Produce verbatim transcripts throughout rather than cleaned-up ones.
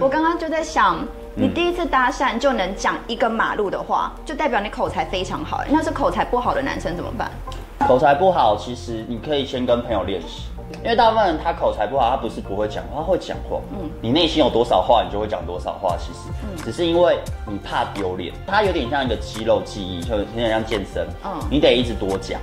我刚刚就在想，你第一次搭讪就能讲一个马路的话，就代表你口才非常好。那是口才不好的男生怎么办？口才不好，其实你可以先跟朋友练习。 因为大部分人他口才不好，他不是不会讲话，他会讲话。嗯，你内心有多少话，你就会讲多少话。其实，嗯，只是因为你怕丢脸，它有点像一个肌肉记忆，就有点像健身。嗯，你得一直多讲。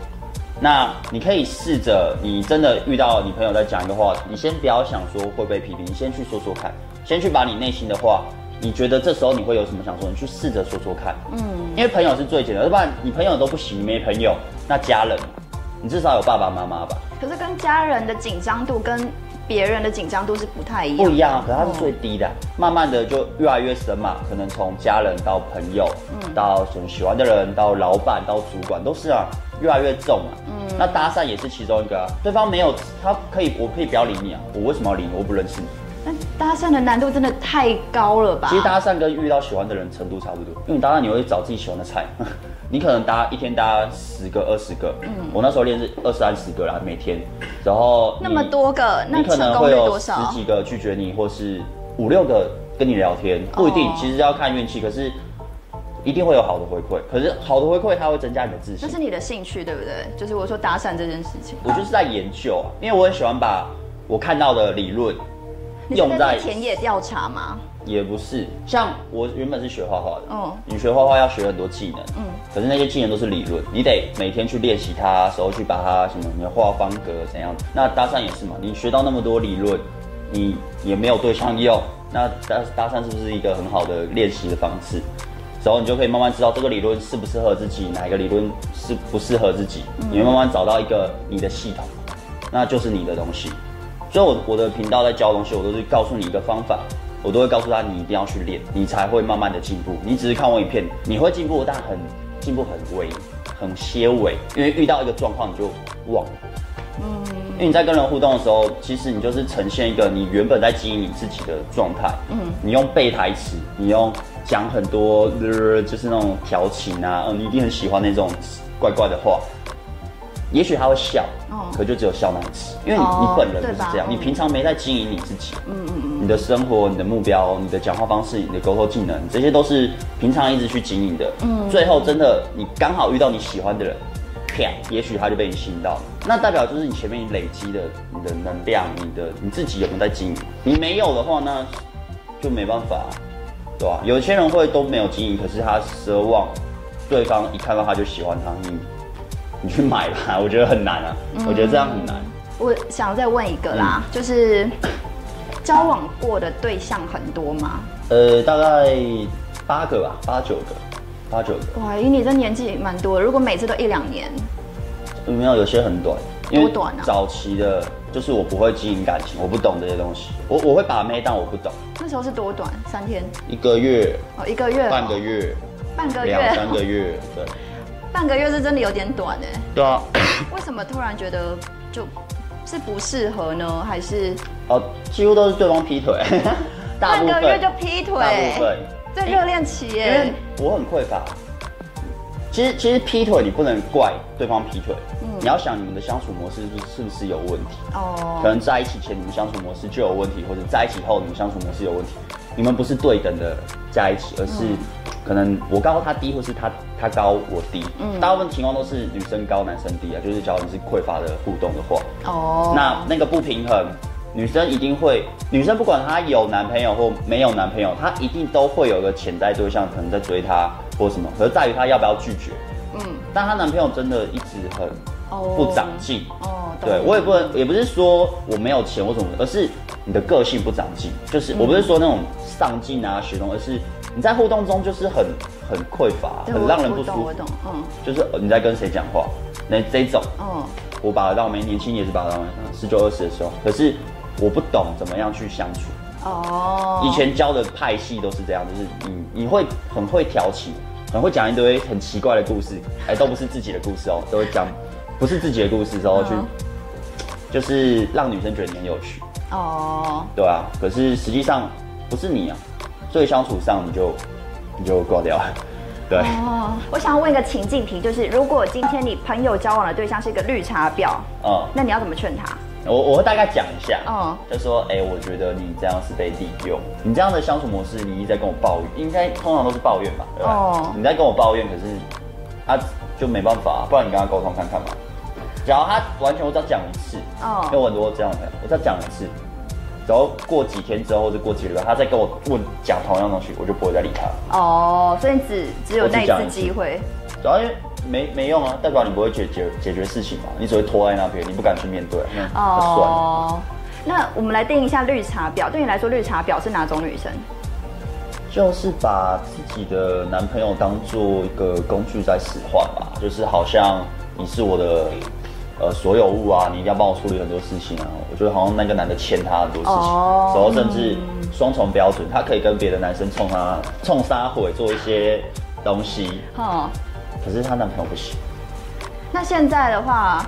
那你可以试着，你真的遇到你朋友在讲一个话，你先不要想说会被批评，你先去说说看，先去把你内心的话，你觉得这时候你会有什么想说，你去试着说说看。嗯，因为朋友是最简单，要不然你朋友都不行，你没朋友，那家人。 你至少有爸爸妈妈吧？可是跟家人的紧张度跟别人的紧张度是不太一样。不一样，可是它是最低的，嗯、慢慢的就越来越深嘛。可能从家人到朋友，嗯，到什么喜欢的人，到老板，到主管，都是啊，越来越重嘛。嗯，那搭讪也是其中一个、啊。对方没有，他可以，我可以不要理你啊，我为什么要理你？我不认识你。那搭讪的难度真的太高了吧？其实搭讪跟遇到喜欢的人程度差不多，因为你搭讪你会找自己喜欢的菜。你可能搭一天搭十个二十个，嗯，我那时候练是二三十个啦，每天，然后那么多个，那成功率多少？十几个拒绝你，或是五六个跟你聊天，不一定，哦、其实要看运气，可是一定会有好的回馈。可是好的回馈它会增加你的自信，这是你的兴趣对不对？就是我说搭讪这件事情，我就是在研究啊，因为我很喜欢把我看到的理论用在田野调查吗？ 也不是，像我原本是学画画的，哦，你学画画要学很多技能，嗯，可是那些技能都是理论，你得每天去练习它，时候去把它什么你的画方格怎样。那搭讪也是嘛，你学到那么多理论，你也没有对象用，那搭搭讪是不是一个很好的练习的方式？然后你就可以慢慢知道这个理论适不适合自己，哪个理论是不适合自己，嗯、你会慢慢找到一个你的系统，那就是你的东西。所以我，我我的频道在教东西，我都是告诉你一个方法。 我都会告诉他，你一定要去练，你才会慢慢的进步。你只是看我影片，你会进步，但很进步很微，很些微，因为遇到一个状况你就忘了。嗯，因为你在跟人互动的时候，其实你就是呈现一个你原本在经营你自己的状态。嗯，你用背台词，你用讲很多、呃、就是那种调情啊，嗯，你一定很喜欢那种怪怪的话。 也许他会笑，可就只有笑那一次，因为你你本人不是这样，你平常没在经营你自己，嗯嗯嗯，你的生活、你的目标、你的讲话方式、你的沟通技能，这些都是平常一直去经营的，嗯，最后真的你刚好遇到你喜欢的人，啪，也许他就被你吸引到了，那代表就是你前面你累积的你的能量，你的你自己有没有在经营？你没有的话，那就没办法，对吧？有些人会都没有经营，可是他奢望对方一看到他就喜欢他，你。 你去买吧，我觉得很难啊，嗯、我觉得这样很难。我想再问一个啦，嗯、就是交往过的对象很多吗？呃，大概八个吧，八九个，八九个。哇，因为你这年纪蛮多的，如果每次都一两年，没有，有些很短，因为早期的，就是我不会经营感情，我不懂这些东西，我我会把妹，但我不懂。那时候是多短？三天？一个月？哦，一个月？半个月？半个月？两三个月？对。 半个月是真的有点短哎，对啊，为什么突然觉得就是不适合呢？还是哦，几乎都是对方劈腿，半个月就劈腿，大部分这热恋期哎，因为我很匮乏。其实其实劈腿你不能怪对方劈腿，嗯、你要想你们的相处模式是不是有问题哦？可能在一起前你们相处模式就有问题，或者在一起后你们相处模式有问题，你们不是对等的在一起，而是。嗯 可能我高他低，或是他他高我低，嗯，大部分情况都是女生高男生低啊，就是假如你是匮乏的互动的话，哦，那那个不平衡，女生一定会，女生不管她有男朋友或没有男朋友，她一定都会有个潜在对象可能在追她或什么，可是在于她要不要拒绝，嗯，但她男朋友真的一直很不长进，哦，对我也不能也不是说我没有钱或什么，而是你的个性不长进，就是我不是说那种上进啊学东，而是。 你在互动中就是很很匮乏，很让人不舒服。我懂，嗯，就是你在跟谁讲话，那这种，嗯，我把得到没？年轻也是把得到没，十九二十的时候，可是我不懂怎么样去相处。哦，以前教的派系都是这样，就是你你会很会挑起，很会讲一堆很奇怪的故事，哎，都不是自己的故事哦，都会讲不是自己的故事，然后去、嗯、就是让女生觉得你很有趣。哦，对啊，可是实际上不是你啊。 所以相处上你就你就挂掉了，对。哦，我想问一个情境题，就是如果今天你朋友交往的对象是一个绿茶婊，嗯，那你要怎么劝他？我我会大概讲一下，嗯，就说，哎、欸，我觉得你这样是被利用，你这样的相处模式，你一直在跟我抱怨，应该通常都是抱怨吧，对吧？哦，你在跟我抱怨，可是啊，就没办法、啊，不然你跟他沟通看看嘛。然后他完全我只要讲一次，哦，因为我很多这样的，我只要讲一次，然后过几天之后，或者过几个月，他再跟我问讲同样的东西，我就不会再理他。哦，所以只只有那一次机会。主要因为。 没没用啊，代表你不会解决解决事情嘛，你只会拖在那边，你不敢去面对，那就算了。哦，那我们来定一下绿茶婊，对你来说绿茶婊是哪种女生？就是把自己的男朋友当做一个工具在使唤吧，就是好像你是我的呃所有物啊，你一定要帮我处理很多事情啊。我觉得好像那个男的欠他很多事情，哦、然后甚至双重标准，他可以跟别的男生冲他冲杀火做一些东西。哦 可是她男朋友不行。那现在的话，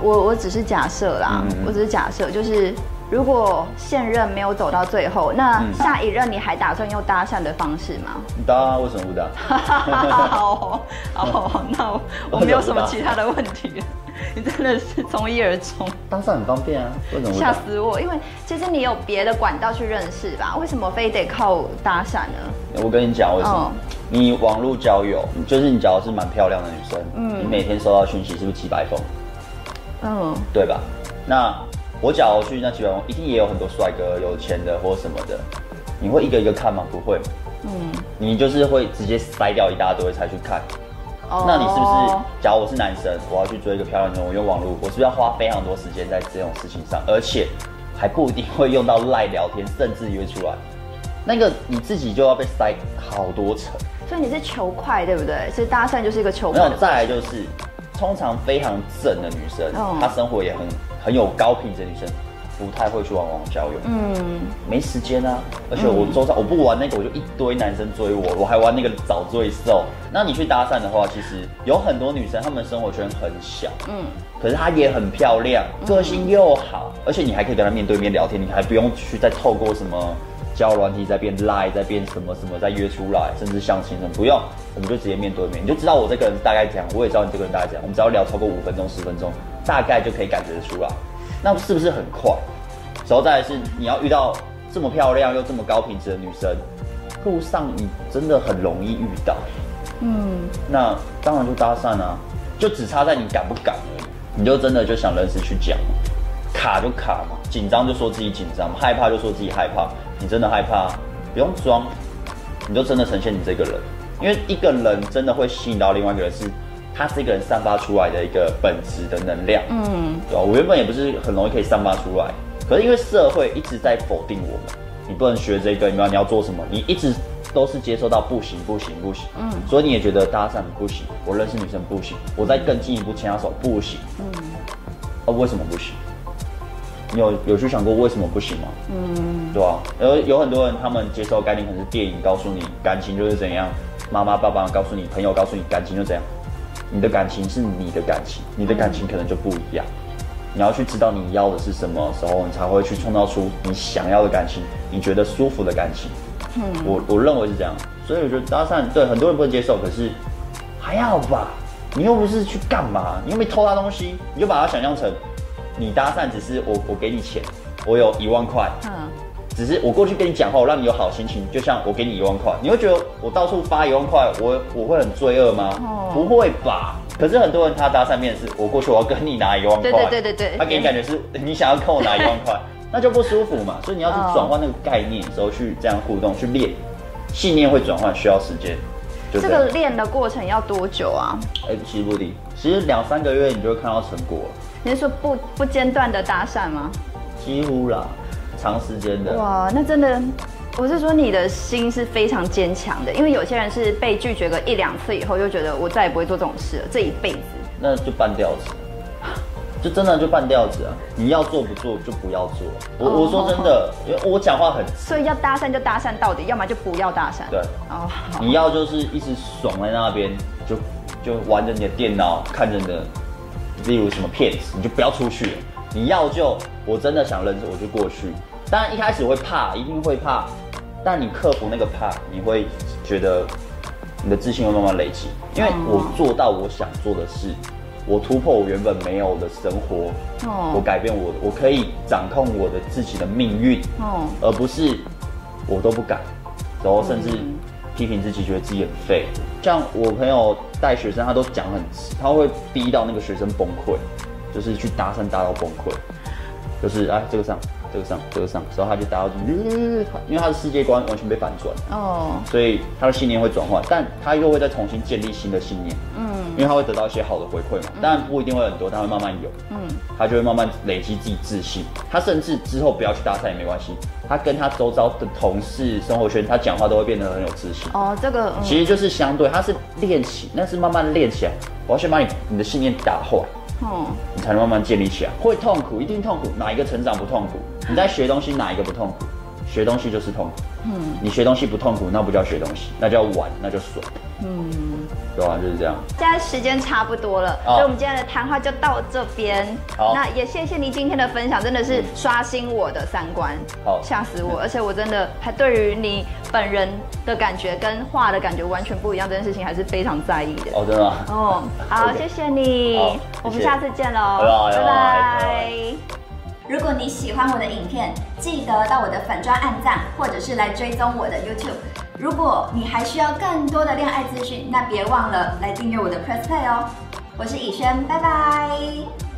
我我只是假设啦，嗯、我只是假设，就是如果现任没有走到最后，那下一任你还打算用搭讪的方式吗？你搭啊，为什么不搭？好，好，那我没有什么其他的问题。你真的是从一而终，搭讪很方便啊，为什么？吓死我！因为其实你有别的管道去认识吧，为什么非得靠搭讪呢？我跟你讲为什么？哦 你网络交友，就是你只要是蛮漂亮的女生，嗯，你每天收到讯息是不是几百封？嗯，对吧？那我假如去那几百封，一定也有很多帅哥、有钱的或什么的，你会一个一个看吗？不会，嗯，你就是会直接筛掉一大堆才去看。哦，那你是不是？假如我是男生，我要去追一个漂亮女生，我用网络，我是不是要花非常多时间在这种事情上？而且还不一定会用到赖聊天，甚至约出来。 那个你自己就要被塞好多层，所以你是求快，对不对？其实搭讪就是一个求快。没有，再来就是，通常非常正的女生，哦、她生活也很很有高品质的女生，不太会去玩网交友。嗯，没时间啊。而且我周遭、嗯、我不玩那个，我就一堆男生追我，我还玩那个找罪受。那你去搭讪的话，其实有很多女生，她们生活圈很小，嗯，可是她也很漂亮，个性又好，嗯、而且你还可以跟她面对面聊天，你还不用去再透过什么。 交友软体在变 line 在变什么什么在约出来，甚至相亲什么不用，我们就直接面对面，你就知道我这个人大概怎样，我也知道你这个人大概怎样，我们只要聊超过五分钟十分钟，大概就可以感觉得出来，那是不是很快？然后再来是你要遇到这么漂亮又这么高品质的女生，路上你真的很容易遇到，嗯，那当然就搭讪啊，就只差在你敢不敢而已，你就真的就想认识去讲，卡就卡嘛，紧张就说自己紧张，害怕就说自己害怕。 你真的害怕，不用装，你就真的呈现你这个人。因为一个人真的会吸引到另外一个人是，是他这个人散发出来的一个本质的能量。嗯，对吧？我原本也不是很容易可以散发出来，可是因为社会一直在否定我们，你不能学这个，你要你要做什么，你一直都是接受到不行不行不行。嗯，所以你也觉得搭讪不行，我认识女生不行，我再更进一步牵她手不行。嗯，哦，为什么不行？ 你有有去想过为什么不行吗？嗯，对吧、啊？有有很多人他们接受概念，可能是电影告诉你感情就是怎样，妈妈爸爸告诉你，朋友告诉你感情就怎样。你的感情是你的感情，你的感情可能就不一样。嗯、你要去知道你要的是什么时候，你才会去创造出你想要的感情，你觉得舒服的感情。嗯，我我认为是这样，所以我觉得搭讪对很多人不能接受，可是还好吧？你又不是去干嘛？你又没偷他东西，你就把它想象成。 你搭讪只是我，我给你钱，我有一万块，嗯，只是我过去跟你讲话，我让你有好心情，就像我给你一万块，你会觉得我到处发一万块，我我会很罪恶吗？哦，不会吧？可是很多人他搭讪面是，我过去我要跟你拿一万块，对对对对对，他给你感觉是你想要跟我拿一万块，那就不舒服嘛。所以你要去转换那个概念的时候去这样互动去练，信念会转换需要时间。 这个练的过程要多久啊？哎，其实不低，其实两三个月你就会看到成果了。你是说不不间断的搭讪吗？几乎啦，长时间的。哇，那真的，我是说你的心是非常坚强的，因为有些人是被拒绝个一两次以后就觉得我再也不会做这种事了，这一辈子。那就半吊子，就真的就半吊子啊！你要做不做就不要做。我、哦、我说真的，因为我讲话很，所以要搭讪就搭讪到底，要么就不要搭讪。对，哦，你要就是一直爽在那边，就就玩着你的电脑，看着你的，例如什么片子，你就不要出去了。你要就我真的想认识，我就过去。当然一开始会怕，一定会怕，但你克服那个怕，你会觉得你的自信会慢慢累积，因为我做到我想做的事。嗯我突破我原本没有的生活，哦、我改变我，我可以掌控我的自己的命运，哦、而不是我都不敢，然后甚至批评自己，觉得自己很废。嗯、像我朋友带学生，他都讲很，他会逼到那个学生崩溃，就是去搭讪搭到崩溃，就是哎这个上，这个上，这个上，然后他就搭到，因为他的世界观完全被反转，哦，所以他的信念会转换，但他又会再重新建立新的信念，嗯。 因为他会得到一些好的回馈嘛，当然不一定会很多，他会慢慢有，嗯，他就会慢慢累积自己自信。他甚至之后不要去搭讪也没关系，他跟他周遭的同事、生活圈，他讲话都会变得很有自信。哦，这个、嗯、其实就是相对，他是练习，那是慢慢练起来。我要先把你你的信念打坏，哦、嗯，你才能慢慢建立起来。会痛苦，一定痛苦，哪一个成长不痛苦？你在学东西，哪一个不痛苦？学东西就是痛苦，嗯，你学东西不痛苦，那不叫学东西，那叫玩，那叫爽，嗯。 对啊，就是这样。现在时间差不多了，所以我们今天的谈话就到这边。好，那也谢谢你今天的分享，真的是刷新我的三观，好吓死我！而且我真的还对于你本人的感觉跟画的感觉完全不一样，这件事情还是非常在意的。哦，真的吗？哦，好，谢谢你，我们下次见喽，拜拜。如果你喜欢我的影片，记得到我的粉专按赞，或者是来追踪我的 YouTube。 如果你还需要更多的恋爱资讯，那别忘了来订阅我的 Press Play 哦！我是以轩，拜拜。